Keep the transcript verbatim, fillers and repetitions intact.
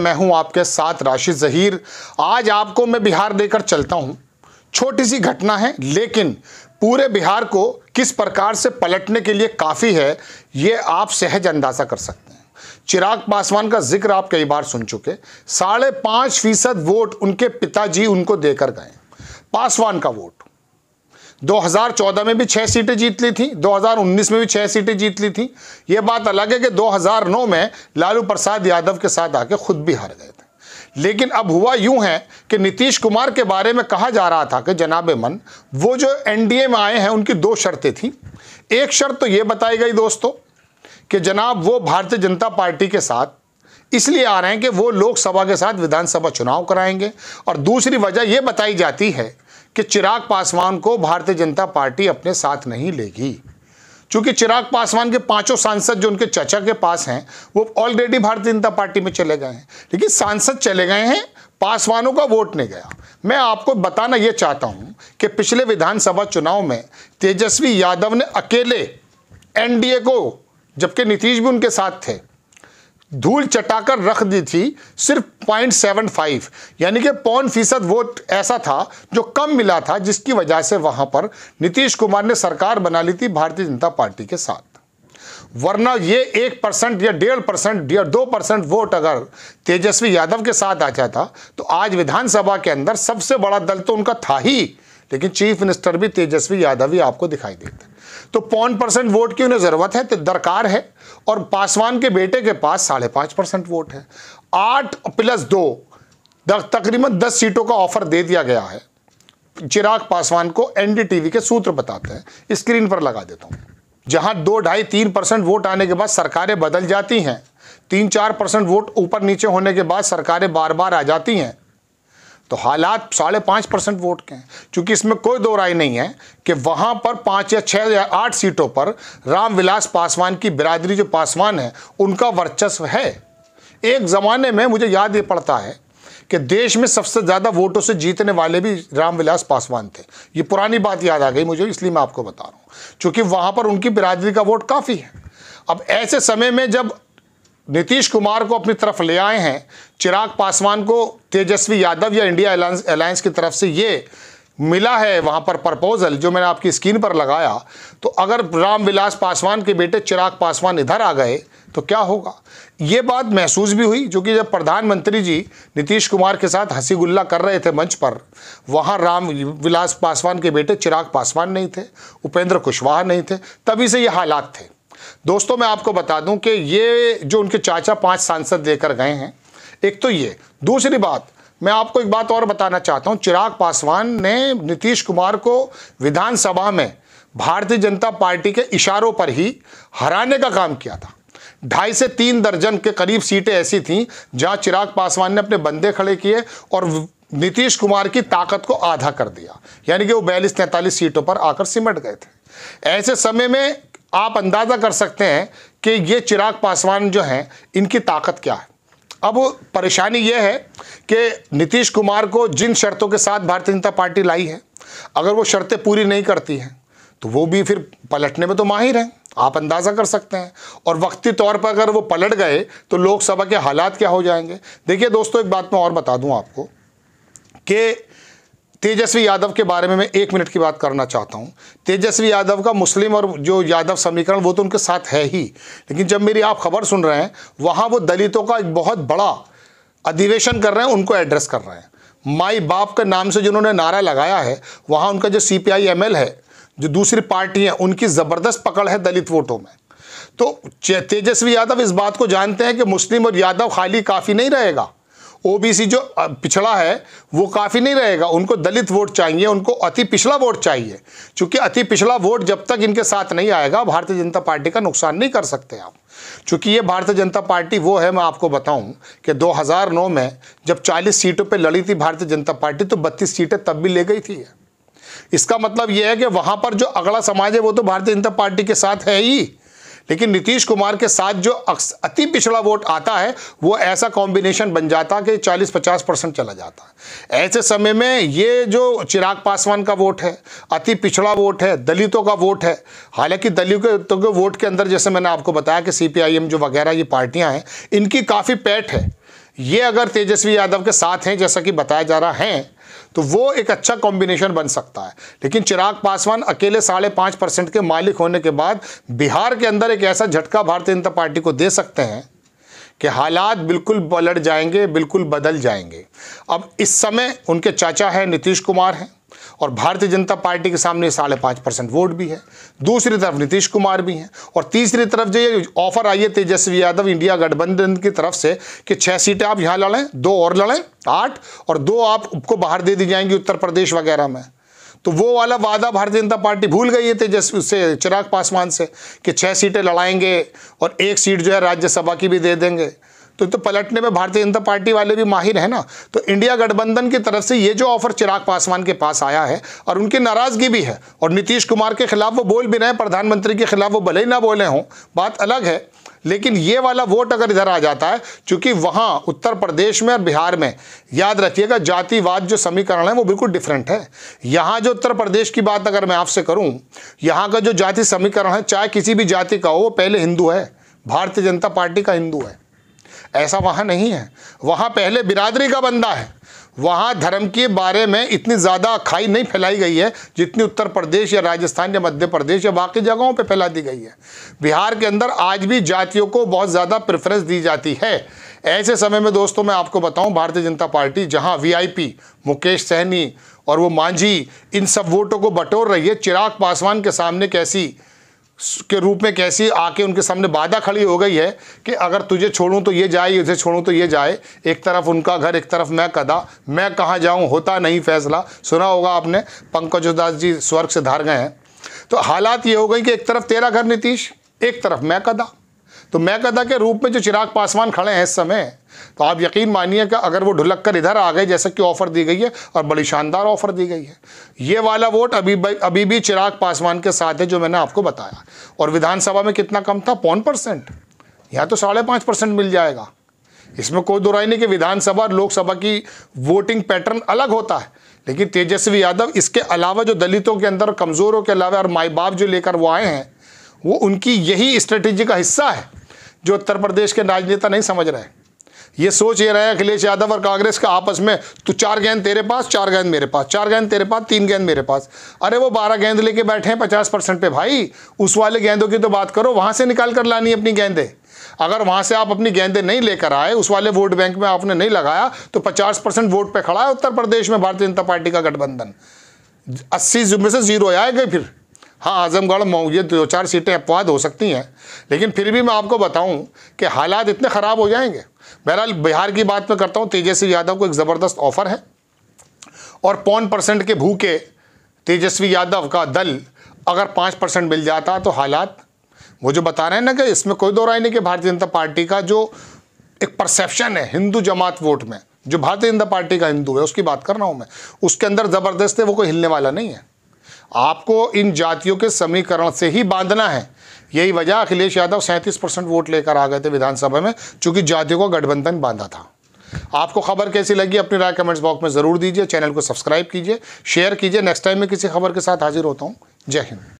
मैं हूं आपके साथ राशिद जहीर। आज आपको मैं बिहार देकर चलता हूं। छोटी सी घटना है लेकिन पूरे बिहार को किस प्रकार से पलटने के लिए काफ़ी है, ये आप सहज अंदाज़ा कर सकते हैं। चिराग पासवान का जिक्र आप कई बार सुन चुके। साढ़े पाँच फीसद वोट उनके पिताजी उनको देकर गए। पासवान का वोट दो हज़ार चौदह में भी छः सीटें जीत ली थी, दो हज़ार उन्नीस में भी छः सीटें जीत ली थी। ये बात अलग है कि दो हज़ार नौ में लालू प्रसाद यादव के साथ आके खुद भी हार गए थे। लेकिन अब हुआ यूं है कि नीतीश कुमार के बारे में कहा जा रहा था कि जनाब मन वो जो एनडीए में आए हैं उनकी दो शर्तें थीं। एक शर्त तो ये बताई गई दोस्तों कि जनाब वो भारतीय जनता पार्टी के साथ इसलिए आ रहे हैं कि वो लोकसभा के साथ विधानसभा चुनाव कराएंगे, और दूसरी वजह ये बताई जाती है कि चिराग पासवान को भारतीय जनता पार्टी अपने साथ नहीं लेगी, क्योंकि चिराग पासवान के पांचों सांसद जो उनके चचा के पास हैं वो ऑलरेडी भारतीय जनता पार्टी में चले गए हैं। लेकिन सांसद चले गए हैं, पासवानों का वोट नहीं गया। मैं आपको बताना ये चाहता हूँ कि पिछले विधानसभा चुनाव में तेजस्वी यादव ने अकेले एनडीए को, जबकि नीतीश भी उनके साथ थे, धूल चटाकर रख दी थी। सिर्फ पॉइंट सेवन फाइव यानी कि पौन फीसद वोट ऐसा था जो कम मिला था, जिसकी वजह से वहां पर नीतीश कुमार ने सरकार बना ली थी भारतीय जनता पार्टी के साथ। वरना ये एक परसेंट या डेढ़ परसेंट या दो परसेंट वोट अगर तेजस्वी यादव के साथ आ जाता तो आज विधानसभा के अंदर सबसे बड़ा दल तो उनका था ही, लेकिन चीफ मिनिस्टर भी तेजस्वी यादव ही आपको दिखाई देते। तो पौन परसेंट वोट की उन्हें ज़रूरत है, तो दरकार है, और पासवान के बेटे के पास साढ़े पाँच परसेंट वोट है। आठ प्लस दो तकरीबन दस सीटों का ऑफर दे दिया गया है चिराग पासवान को। एनडीटीवी के सूत्र बताते हैं, स्क्रीन पर लगा देता हूँ। जहाँ दो ढाई तीन परसेंट वोट आने के बाद सरकारें बदल जाती हैं, तीन चार परसेंट वोट ऊपर नीचे होने के बाद सरकारें बार बार आ जाती हैं, तो हालात साढ़े पाँच परसेंट वोट के हैं। क्योंकि इसमें कोई दो राय नहीं है कि वहाँ पर पाँच या छः या आठ सीटों पर राम विलास पासवान की बिरादरी जो पासवान है उनका वर्चस्व है। एक ज़माने में मुझे याद ये पड़ता है कि देश में सबसे ज़्यादा वोटों से जीतने वाले भी राम विलास पासवान थे। ये पुरानी बात याद आ गई मुझे, इसलिए मैं आपको बता रहा हूँ, क्योंकि वहाँ पर उनकी बिरादरी का वोट काफ़ी है। अब ऐसे समय में जब नीतीश कुमार को अपनी तरफ ले आए हैं, चिराग पासवान को तेजस्वी यादव या इंडिया अलायंस अलायंस की तरफ से ये मिला है वहाँ पर प्रपोजल जो मैंने आपकी स्क्रीन पर लगाया, तो अगर राम विलास पासवान के बेटे चिराग पासवान इधर आ गए तो क्या होगा, ये बात महसूस भी हुई। जो कि जब प्रधानमंत्री जी नीतीश कुमार के साथ हंसी गुल्ला कर रहे थे मंच पर, वहाँ राम विलास पासवान के बेटे चिराग पासवान नहीं थे, उपेंद्र कुशवाहा नहीं थे, तभी से ये हालात थे। दोस्तों मैं आपको बता दूं कि ये जो उनके चाचा पांच सांसद लेकर गए हैं, एक तो ये। दूसरी बात मैं आपको एक बात और बताना चाहता हूं, चिराग पासवान ने नीतीश कुमार को विधानसभा में भारतीय जनता पार्टी के इशारों पर ही हराने का काम किया था। ढाई से तीन दर्जन के करीब सीटें ऐसी थीं जहां चिराग पासवान ने अपने बंदे खड़े किए और नीतीश कुमार की ताकत को आधा कर दिया, यानी कि वो बयालीस तैंतालीस सीटों पर आकर सिमट गए थे। ऐसे समय में आप अंदाज़ा कर सकते हैं कि ये चिराग पासवान जो हैं इनकी ताकत क्या है। अब परेशानी ये है कि नीतीश कुमार को जिन शर्तों के साथ भारतीय जनता पार्टी लाई है, अगर वो शर्तें पूरी नहीं करती हैं तो वो भी फिर पलटने में तो माहिर हैं, आप अंदाज़ा कर सकते हैं। और वक्ती तौर पर अगर वो पलट गए तो लोकसभा के हालात क्या हो जाएंगे। देखिए दोस्तों एक बात मैं और बता दूँ आपको कि तेजस्वी यादव के बारे में मैं एक मिनट की बात करना चाहता हूं। तेजस्वी यादव का मुस्लिम और जो यादव समीकरण वो तो उनके साथ है ही, लेकिन जब मेरी आप खबर सुन रहे हैं वहां वो दलितों का एक बहुत बड़ा अधिवेशन कर रहे हैं, उनको एड्रेस कर रहे हैं। माई बाप के नाम से जिन्होंने नारा लगाया है, वहाँ उनका जो C P I M L है, जो दूसरी पार्टी है, उनकी ज़बरदस्त पकड़ है दलित वोटों में। तो तेजस्वी यादव इस बात को जानते हैं कि मुस्लिम और यादव खाली काफ़ी नहीं रहेगा, ओबीसी जो पिछड़ा है वो काफ़ी नहीं रहेगा, उनको दलित वोट चाहिए, उनको अति पिछड़ा वोट चाहिए। क्योंकि अति पिछड़ा वोट जब तक इनके साथ नहीं आएगा भारतीय जनता पार्टी का नुकसान नहीं कर सकते आप। क्योंकि ये भारतीय जनता पार्टी वो है, मैं आपको बताऊं कि दो हज़ार नौ में जब चालीस सीटों पे लड़ी थी भारतीय जनता पार्टी तो बत्तीस सीटें तब भी ले गई थी। इसका मतलब ये है कि वहाँ पर जो अगला समाज है वो तो भारतीय जनता पार्टी के साथ है ही, लेकिन नीतीश कुमार के साथ जो अति पिछड़ा वोट आता है वो ऐसा कॉम्बिनेशन बन जाता कि चालीस पचास परसेंट चला जाता है। ऐसे समय में ये जो चिराग पासवान का वोट है, अति पिछड़ा वोट है, दलितों का वोट है, हालांकि दलितों के वोट के अंदर जैसे मैंने आपको बताया कि सी पी आई एम जो वगैरह ये पार्टियां हैं इनकी काफ़ी पैठ है। ये अगर तेजस्वी यादव के साथ हैं जैसा कि बताया जा रहा है तो वो एक अच्छा कॉम्बिनेशन बन सकता है। लेकिन चिराग पासवान अकेले साढ़े पाँच परसेंट के मालिक होने के बाद बिहार के अंदर एक ऐसा झटका भारतीय जनता पार्टी को दे सकते हैं कि हालात बिल्कुल पलट जाएंगे, बिल्कुल बदल जाएंगे। अब इस समय उनके चाचा हैं नीतीश कुमार हैं और भारतीय जनता पार्टी के सामने साढ़े पाँच परसेंट वोट भी है, दूसरी तरफ नीतीश कुमार भी हैं और तीसरी तरफ जो ये ऑफर आई है तेजस्वी यादव इंडिया गठबंधन की तरफ से कि छः सीटें आप यहाँ लड़ें, दो और लड़ें, आठ, और दो आपको बाहर दे दी जाएंगी उत्तर प्रदेश वगैरह में। तो वो वाला वादा भारतीय जनता पार्टी भूल गई है तेजस्वी से, चिराग पासवान से, कि छः सीटें लड़ाएंगे और एक सीट जो है राज्यसभा की भी दे देंगे। तो तो पलटने में भारतीय जनता पार्टी वाले भी माहिर है ना। तो इंडिया गठबंधन की तरफ से ये जो ऑफर चिराग पासवान के पास आया है और उनकी नाराज़गी भी है और नीतीश कुमार के खिलाफ वो बोल भी रहे हैं, प्रधानमंत्री के खिलाफ वो भले ही ना बोले हों, बात अलग है, लेकिन ये वाला वोट अगर इधर आ जाता है, चूँकि वहाँ उत्तर प्रदेश में और बिहार में याद रखिएगा जातिवाद जो समीकरण है वो बिल्कुल डिफरेंट है। यहाँ जो उत्तर प्रदेश की बात अगर मैं आपसे करूँ, यहाँ का जो जाति समीकरण है, चाहे किसी भी जाति का हो, वो पहले हिंदू है, भारतीय जनता पार्टी का हिंदू है। ऐसा वहाँ नहीं है, वहाँ पहले बिरादरी का बंदा है। वहाँ धर्म के बारे में इतनी ज़्यादा अखाई नहीं फैलाई गई है जितनी उत्तर प्रदेश या राजस्थान या मध्य प्रदेश या बाकी जगहों पे फैला दी गई है। बिहार के अंदर आज भी जातियों को बहुत ज़्यादा प्रेफरेंस दी जाती है। ऐसे समय में दोस्तों मैं आपको बताऊं, भारतीय जनता पार्टी जहां वीआईपी मुकेश सहनी और वो मांझी इन सब वोटों को बटोर रही है, चिराग पासवान के सामने कैसी के रूप में कैसी आके उनके सामने बाधा खड़ी हो गई है कि अगर तुझे छोड़ूं तो ये जाए, उसे छोड़ूं तो ये जाए। एक तरफ उनका घर, एक तरफ मैं कदा, मैं कहाँ जाऊं, होता नहीं फैसला। सुना होगा आपने, पंकज उदास जी स्वर्ग से धार गए हैं। तो हालात ये हो गई कि एक तरफ तेरा घर नीतीश, एक तरफ मैं कदा। तो मैं कदा के रूप में जो चिराग पासवान खड़े हैं इस समय, तो आप यकीन मानिए कि अगर वो ढुलक कर इधर आ गए जैसा कि ऑफर दी गई है, और बड़ी शानदार ऑफर दी गई है, ये वाला वोट अभी अभी भी चिराग पासवान के साथ है जो मैंने आपको बताया। और विधानसभा में कितना कम था, पौन परसेंट, यहाँ तो साढ़े पाँच परसेंट मिल जाएगा। इसमें कोई दोराई नहीं कि विधानसभा और लोकसभा की वोटिंग पैटर्न अलग होता है, लेकिन तेजस्वी यादव इसके अलावा जो दलितों के अंदर, कमज़ोरों के अलावा और माई बाप जो लेकर वो आए हैं, वो उनकी यही स्ट्रेटेजी का हिस्सा है जो उत्तर प्रदेश के राजनेता नहीं समझ रहे। ये सोच ये रहे अखिलेश यादव और कांग्रेस का आपस में, तो चार गेंद तेरे पास, चार गेंद मेरे पास, चार गेंद तेरे पास, तीन गेंद मेरे पास। अरे वो बारह गेंद लेके बैठे हैं पचास परसेंट पे भाई, उस वाले गेंदों की तो बात करो, वहाँ से निकाल कर लानी अपनी गेंदें। अगर वहाँ से आप अपनी गेंदें नहीं लेकर आए, उस वाले वोट बैंक में आपने नहीं लगाया, तो पचास परसेंट वोट पर खड़ा है उत्तर प्रदेश में भारतीय जनता पार्टी का गठबंधन। अस्सी में से जीरो आएगा फिर। हाँ, आजमगढ़ मऊ ये दो चार सीटें अपवाद हो सकती हैं, लेकिन फिर भी मैं आपको बताऊं कि हालात इतने ख़राब हो जाएंगे। बहरहाल बिहार की बात मैं करता हूं, तेजस्वी यादव को एक ज़बरदस्त ऑफर है और पौन परसेंट के भूखे तेजस्वी यादव का दल अगर पाँच परसेंट मिल जाता तो हालात वो जो बता रहे हैं ना कि इसमें कोई दो राय नहीं कि भारतीय जनता पार्टी का जो एक परसेप्शन है हिंदू जमात वोट में, जो भारतीय जनता पार्टी का हिंदू है उसकी बात कर रहा हूँ मैं, उसके अंदर ज़बरदस्त है, वो कोई हिलने वाला नहीं है। आपको इन जातियों के समीकरण से ही बांधना है। यही वजह अखिलेश यादव सैंतीस परसेंट वोट लेकर आ गए थे विधानसभा में, चूंकि जातियों को गठबंधन बांधा था। आपको खबर कैसी लगी अपनी राय कमेंट्स बॉक्स में ज़रूर दीजिए, चैनल को सब्सक्राइब कीजिए, शेयर कीजिए। नेक्स्ट टाइम मैं किसी खबर के साथ हाजिर होता हूँ। जय हिंद।